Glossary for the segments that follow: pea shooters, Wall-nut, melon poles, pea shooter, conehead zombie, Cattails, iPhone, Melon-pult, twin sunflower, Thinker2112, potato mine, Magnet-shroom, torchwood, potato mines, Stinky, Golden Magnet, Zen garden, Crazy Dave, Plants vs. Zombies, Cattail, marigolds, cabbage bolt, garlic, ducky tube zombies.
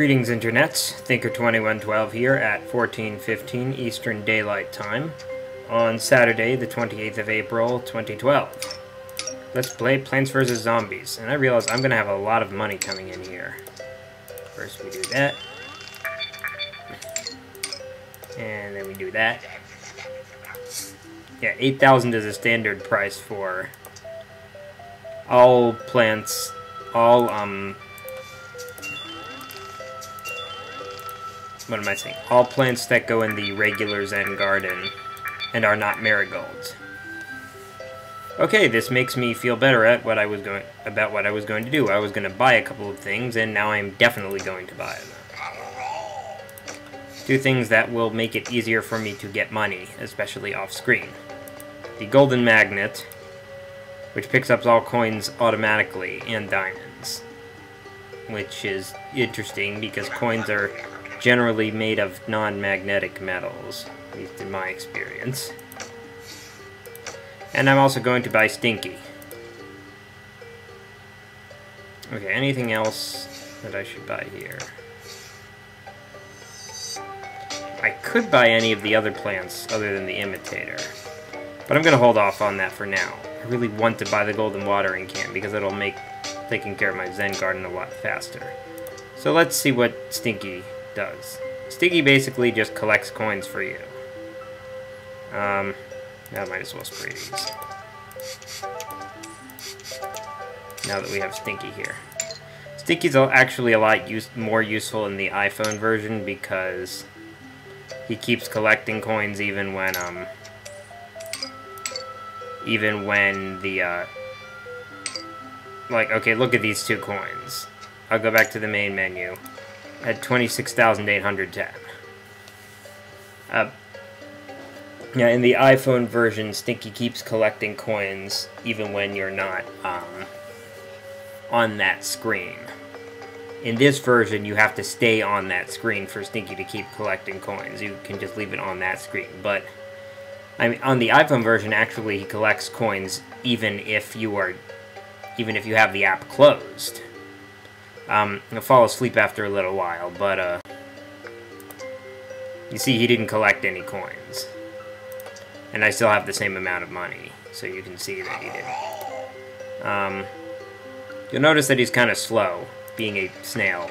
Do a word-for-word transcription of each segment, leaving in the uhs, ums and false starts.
Greetings, internets. Thinker twenty-one twelve here at fourteen fifteen Eastern Daylight Time on Saturday, the twenty-eighth of April, twenty twelve. Let's play Plants versus. Zombies, and I realize I'm going to have a lot of money coming in here. First we do that, and then we do that. Yeah, eight thousand is a standard price for all plants, all, um... What am I saying? All plants that go in the regular Zen garden and are not marigolds. Okay, this makes me feel better at what I was going about what I was going to do. I was going to buy a couple of things, and now I'm definitely going to buy them. Two things that will make it easier for me to get money, especially off screen. The Golden Magnet, which picks up all coins automatically, and diamonds, which is interesting because coins are generally made of non-magnetic metals, at least in my experience. And I'm also going to buy Stinky. Okay, anything else that I should buy here? I could buy any of the other plants other than the imitator, but I'm going to hold off on that for now. I really want to buy the golden watering can because it'll make taking care of my Zen garden a lot faster. So let's see what Stinky does. Stinky basically just collects coins for you. Um, I might as well spray these, now that we have Stinky here. Stinky's actually a lot use more useful in the iPhone version because he keeps collecting coins even when, um, even when the, uh, like, okay, look at these two coins. I'll go back to the main menu at twenty-six thousand eight hundred ten. Uh, yeah, in the iPhone version, Stinky keeps collecting coins even when you're not um, on that screen. In this version, you have to stay on that screen for Stinky to keep collecting coins. You can just leave it on that screen, but I mean, on the iPhone version, actually, he collects coins even if you are, even if you have the app closed. Um, he'll fall asleep after a little while, but, uh, you see, he didn't collect any coins. And I still have the same amount of money, so you can see that he didn't. Um, you'll notice that he's kind of slow, being a snail,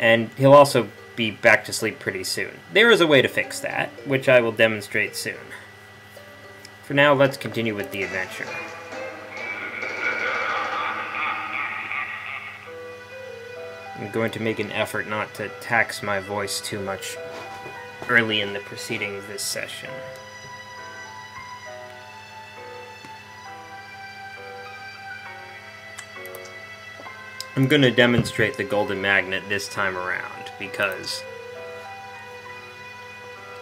and he'll also be back to sleep pretty soon. There is a way to fix that, which I will demonstrate soon. For now, let's continue with the adventure. I'm going to make an effort not to tax my voice too much early in the proceedings this session. I'm going to demonstrate the Golden Magnet this time around because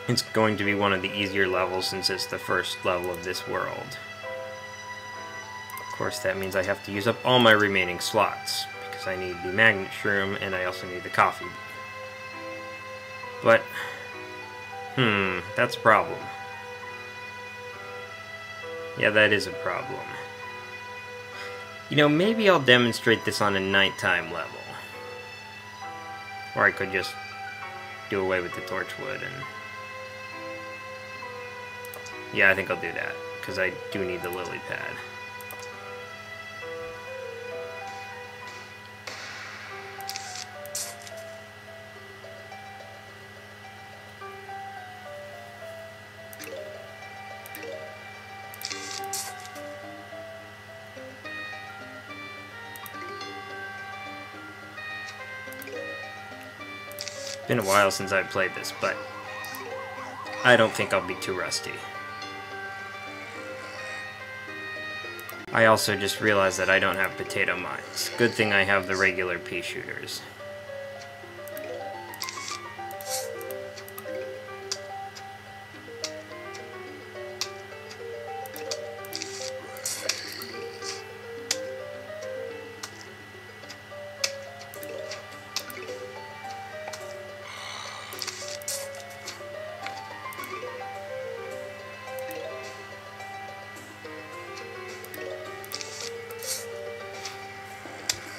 it's going to be one of the easier levels since it's the first level of this world. Of course, that means I have to use up all my remaining slots. I need the Magnet-shroom, and I also need the coffee. But, hmm, that's a problem. Yeah, that is a problem. You know, maybe I'll demonstrate this on a nighttime level. Or I could just do away with the torchwood and... Yeah, I think I'll do that, because I do need the lily pad. Been a while since I played this, but I don't think I'll be too rusty. I also just realized that I don't have potato mines. Good thing I have the regular pea shooters.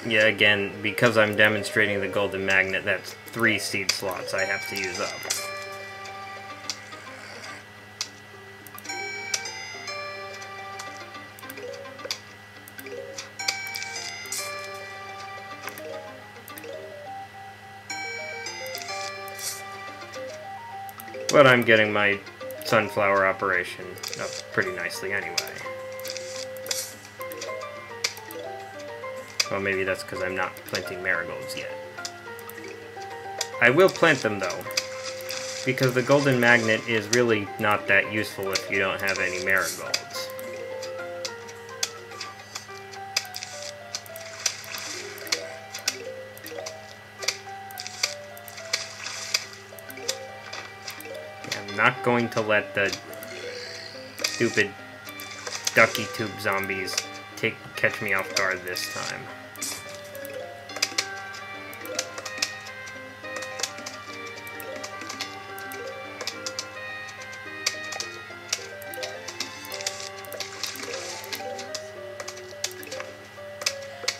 Yeah, again, because I'm demonstrating the golden magnet, that's three seed slots I have to use up. But I'm getting my sunflower operation up pretty nicely anyway. Well, maybe that's because I'm not planting marigolds yet. I will plant them though, because the golden magnet is really not that useful if you don't have any marigolds. Not going to let the stupid ducky tube zombies take catch me off guard this time.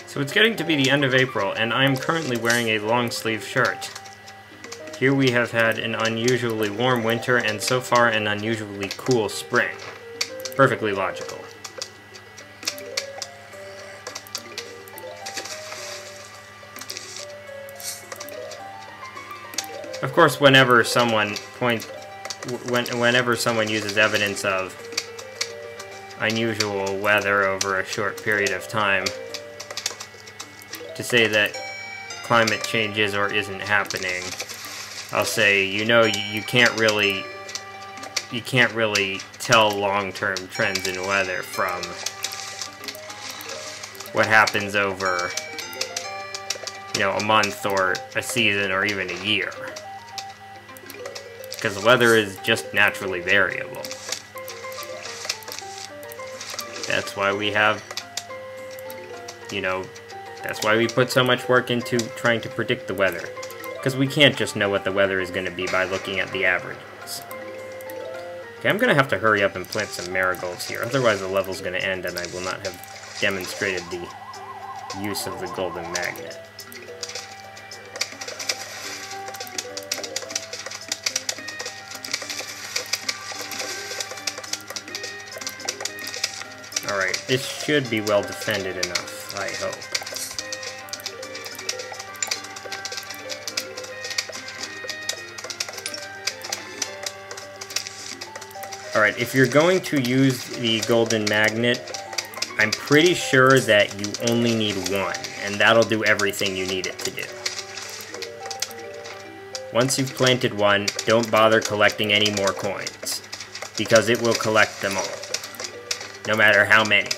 So it's getting to be the end of April, and I'm currently wearing a long sleeve shirt. Here we have had an unusually warm winter, and so far an unusually cool spring. Perfectly logical. Of course, whenever someone point, when, whenever someone uses evidence of unusual weather over a short period of time to say that climate change is or isn't happening, I'll say, you know, you, you can't really, you can't really tell long-term trends in weather from what happens over, you know, a month or a season or even a year, because weather is just naturally variable. That's why we have, you know, that's why we put so much work into trying to predict the weather. Because we can't just know what the weather is going to be by looking at the averages. Okay, I'm going to have to hurry up and plant some marigolds here, otherwise the level's going to end and I will not have demonstrated the use of the golden magnet. Alright, this should be well defended enough, I hope. Alright, if you're going to use the golden magnet, I'm pretty sure that you only need one, and that'll do everything you need it to do. Once you've planted one, don't bother collecting any more coins, because it will collect them all, no matter how many.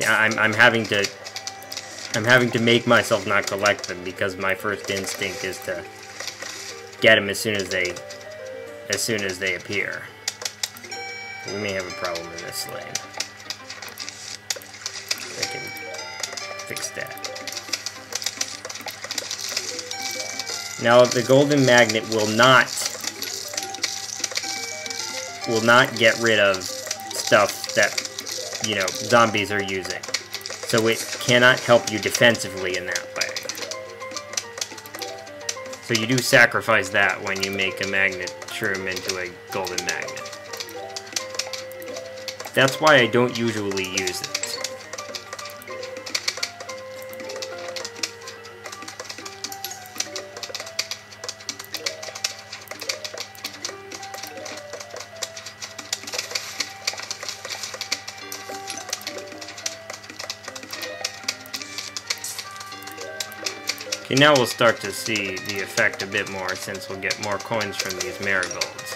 Yeah, I'm, I'm having to, I'm having to make myself not collect them, because my first instinct is to get them as soon as they, as soon as they appear. We may have a problem in this lane. I can fix that. Now the golden magnet will not, will not get rid of stuff that, you know, zombies are using. So it cannot help you defensively in that way. So you do sacrifice that when you make a magnet-shroom into a golden magnet. That's why I don't usually use it. Okay, now we'll start to see the effect a bit more, since we'll get more coins from these marigolds.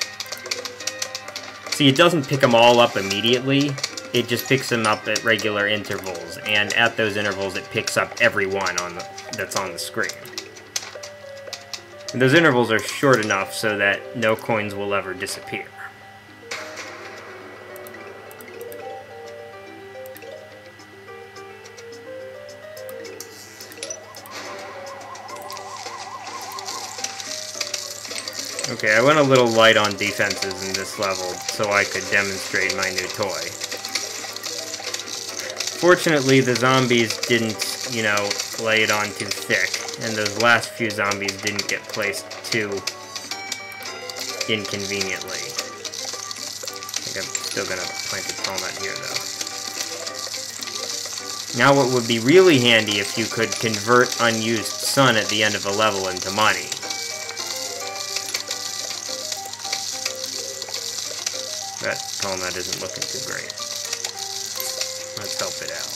See, it doesn't pick them all up immediately, it just picks them up at regular intervals, and at those intervals it picks up every one on the, that's on the screen. And those intervals are short enough so that no coins will ever disappear. Okay, I went a little light on defenses in this level so I could demonstrate my new toy. Fortunately, the zombies didn't, you know, lay it on too thick, and those last few zombies didn't get placed too inconveniently. I think I'm still gonna plant a walnut here, though. Now, what would be really handy if you could convert unused sun at the end of a level into money. That walnut isn't looking too great. Let's help it out.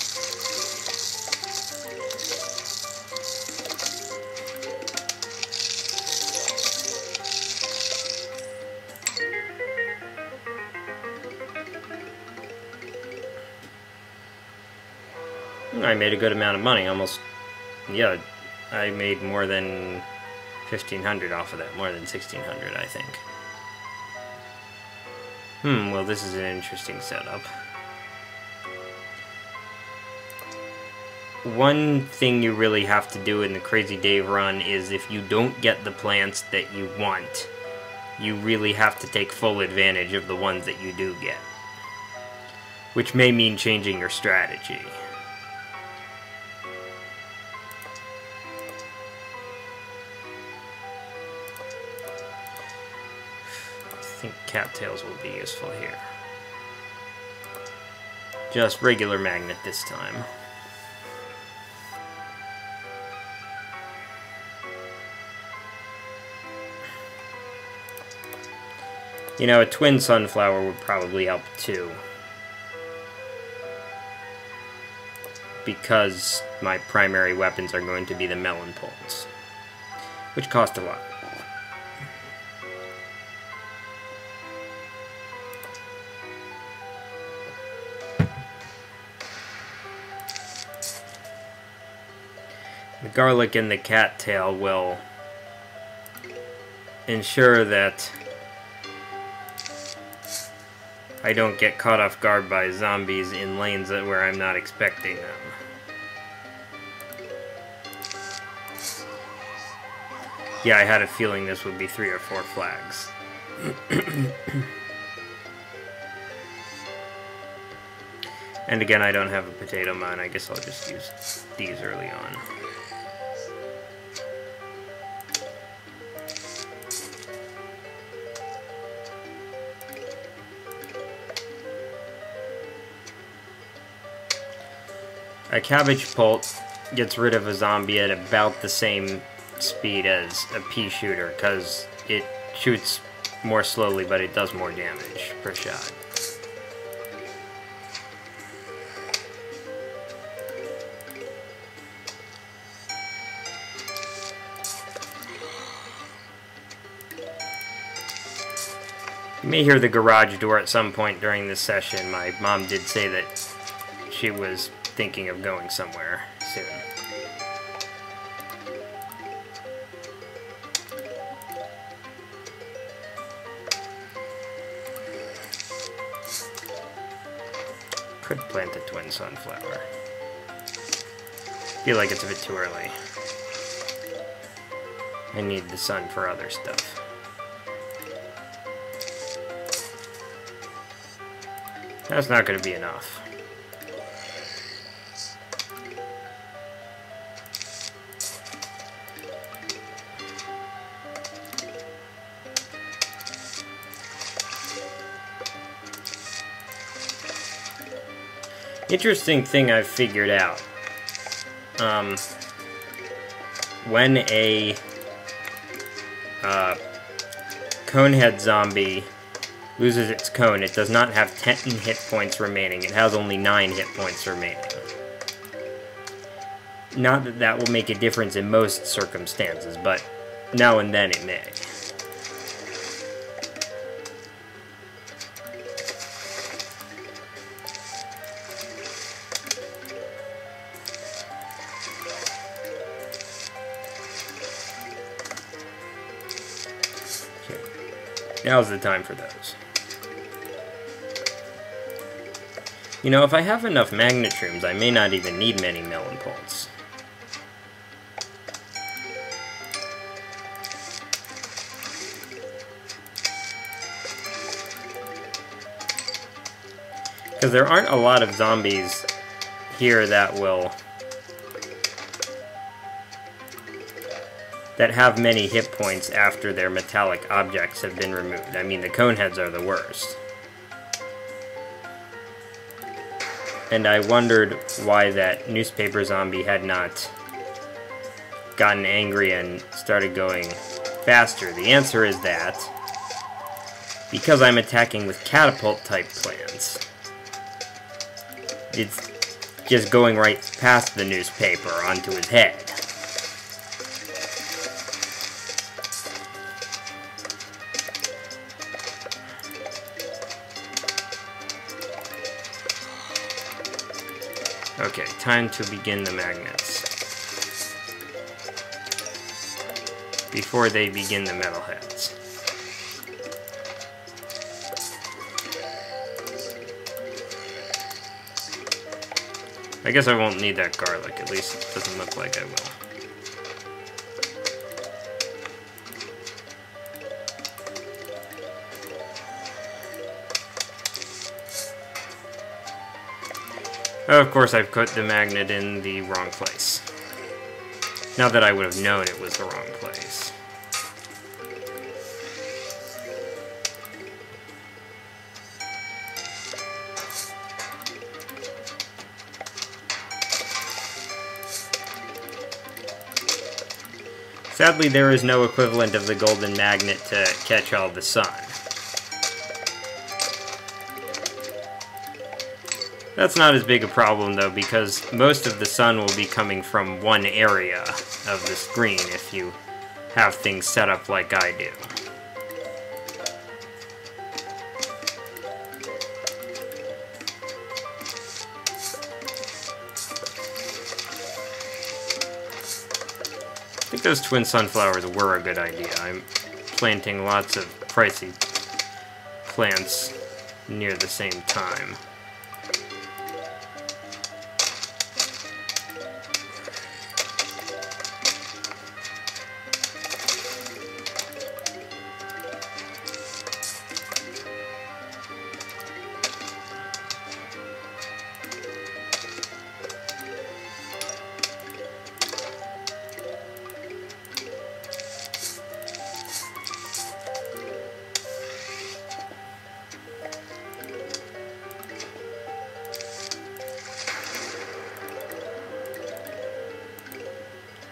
I made a good amount of money, almost, yeah, I made more than fifteen hundred off of that, more than sixteen hundred, I think. Hmm, well, this is an interesting setup. One thing you really have to do in the Crazy Dave run is if you don't get the plants that you want, you really have to take full advantage of the ones that you do get, which may mean changing your strategy. I think cattails will be useful here. Just regular magnet this time. You know, a twin sunflower would probably help too, because my primary weapons are going to be the melon poles, which cost a lot. The garlic and the cattail will ensure that I don't get caught off guard by zombies in lanes where I'm not expecting them. Yeah, I had a feeling this would be three or four flags. And again, I don't have a potato mine. I guess I'll just use these early on. A cabbage bolt gets rid of a zombie at about the same speed as a pea shooter, because it shoots more slowly, but it does more damage per shot. You may hear the garage door at some point during this session. My mom did say that she was thinking of going somewhere soon. Could plant a twin sunflower. Feel like it's a bit too early. I need the sun for other stuff. That's not going to be enough. Interesting thing I've figured out. Um, when a uh, conehead zombie loses its cone, it does not have ten hit points remaining. It has only nine hit points remaining. Not that that will make a difference in most circumstances, but now and then it may. Now's the time for those. You know, if I have enough magnet-shrooms, I may not even need many melon poles. Because there aren't a lot of zombies here that will... that have many hit points after their metallic objects have been removed. I mean, the coneheads are the worst. And I wondered why that newspaper zombie had not gotten angry and started going faster. The answer is that because I'm attacking with catapult-type plans, it's just going right past the newspaper onto his head. Okay, time to begin the magnets. Before they begin the metalheads. I guess I won't need that garlic, at least it doesn't look like I will. Of course, I've put the magnet in the wrong place. Not that I would have known it was the wrong place. Sadly, there is no equivalent of the golden magnet to catch all the sun. That's not as big a problem, though, because most of the sun will be coming from one area of the screen if you have things set up like I do. I think those twin sunflowers were a good idea. I'm planting lots of pricey plants near the same time.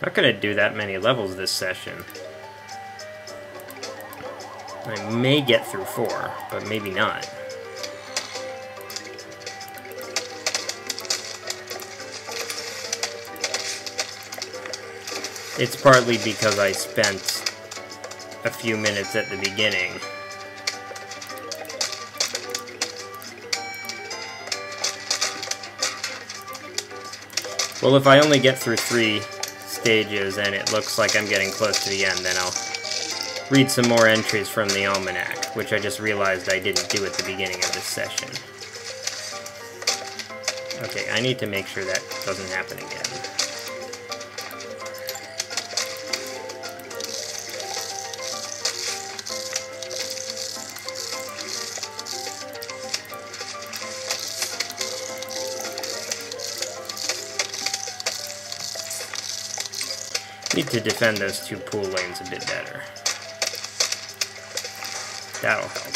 Not gonna do that many levels this session. I may get through four, but maybe not. It's partly because I spent a few minutes at the beginning . Well, if I only get through three stages and it looks like I'm getting close to the end, then I'll read some more entries from the almanac, which I just realized I didn't do at the beginning of this session. Okay, I need to make sure that doesn't happen again. Need to defend those two pool lanes a bit better. That'll help.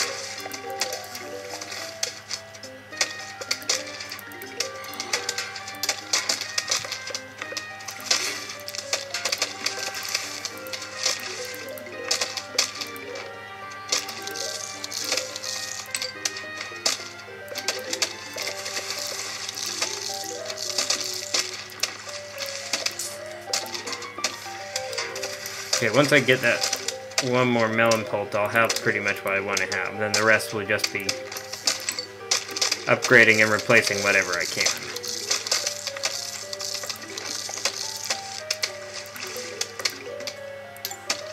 Okay, once I get that one more melon-pult, I'll have pretty much what I want to have. Then the rest will just be upgrading and replacing whatever I can.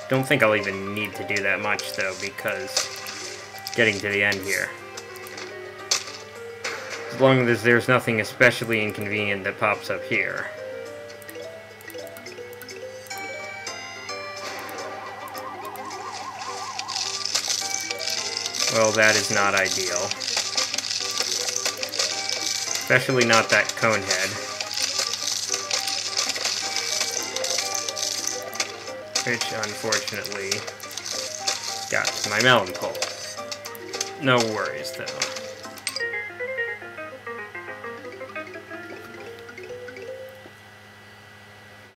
Don't think I'll even need to do that much, though, because getting to the end here. As long as there's nothing especially inconvenient that pops up here. Well, that is not ideal. Especially not that conehead. which unfortunately got my melon pole. No worries though.